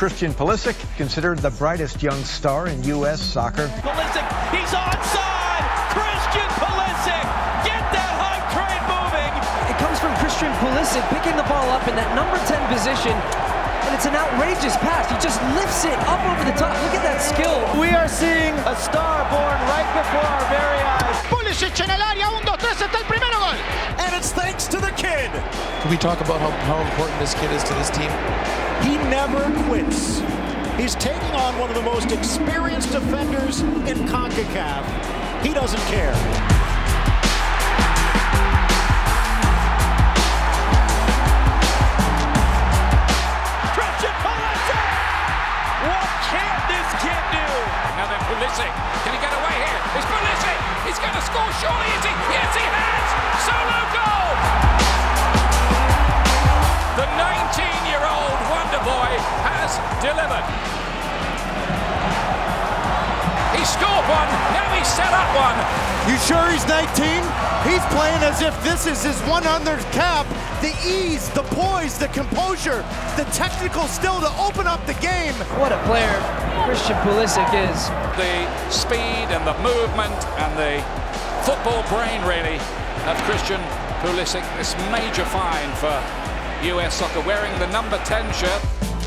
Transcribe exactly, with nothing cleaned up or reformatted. Christian Pulisic, considered the brightest young star in U S soccer. Pulisic, he's onside! Christian Pulisic! Get that hot train moving! It comes from Christian Pulisic picking the ball up in that number ten position, and it's an outrageous pass. He just lifts it up over the top. Look at that skill. We are seeing a star born right before our very eyes. Pulisic en el área, uno, dos, tres, está el primero gol! And it's thanks to the kid! Can we talk about how, how important this kid is to this team? He never quits. He's taking on one of the most experienced defenders in Concacaf. He doesn't care. Christian Pulisic! What can this kid do? Now then, Pulisic. Can he get away here? It's Pulisic! He's going to score, surely, is he? Yes, he has! Solo goal! The nineteen-year-old Wonderboy has delivered. He scored one, now he's set up one. You sure he's nineteen? He's playing as if this is his one hundredth cap. The ease, the poise, the composure, the technical skill to open up the game. What a player Christian Pulisic is. The speed and the movement and the football brain, really, of Christian Pulisic. This major find for U S Soccer, wearing the number ten shirt.